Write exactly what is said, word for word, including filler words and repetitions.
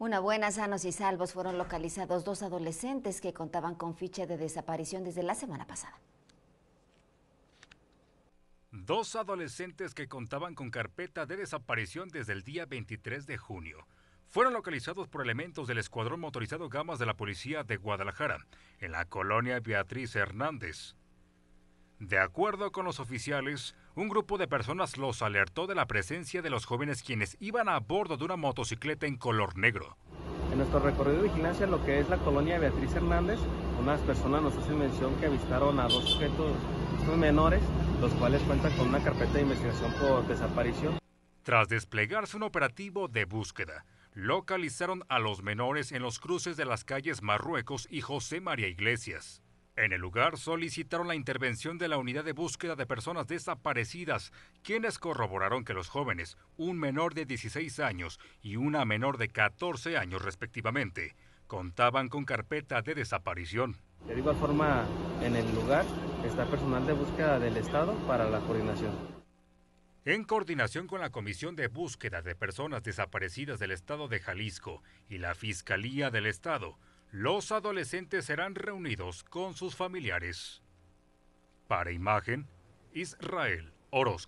Una buena, sanos y salvos, fueron localizados dos adolescentes que contaban con ficha de desaparición desde la semana pasada. Dos adolescentes que contaban con carpeta de desaparición desde el día veintitrés de junio. Fueron localizados por elementos del Escuadrón Motorizado Gamas de la Policía de Guadalajara, en la colonia Beatriz Hernández. De acuerdo con los oficiales, un grupo de personas los alertó de la presencia de los jóvenes quienes iban a bordo de una motocicleta en color negro. En nuestro recorrido de vigilancia en lo que es la colonia Beatriz Hernández, unas personas nos hacen mención que avistaron a dos sujetos menores, los cuales cuentan con una carpeta de investigación por desaparición. Tras desplegarse un operativo de búsqueda, localizaron a los menores en los cruces de las calles Marruecos y José María Iglesias. En el lugar solicitaron la intervención de la Unidad de Búsqueda de Personas Desaparecidas, quienes corroboraron que los jóvenes, un menor de dieciséis años y una menor de catorce años respectivamente, contaban con carpeta de desaparición. De igual forma, en el lugar está personal de búsqueda del Estado para la coordinación. En coordinación con la Comisión de Búsqueda de Personas Desaparecidas del Estado de Jalisco y la Fiscalía del Estado, los adolescentes serán reunidos con sus familiares. Para Imagen, Israel Orozco.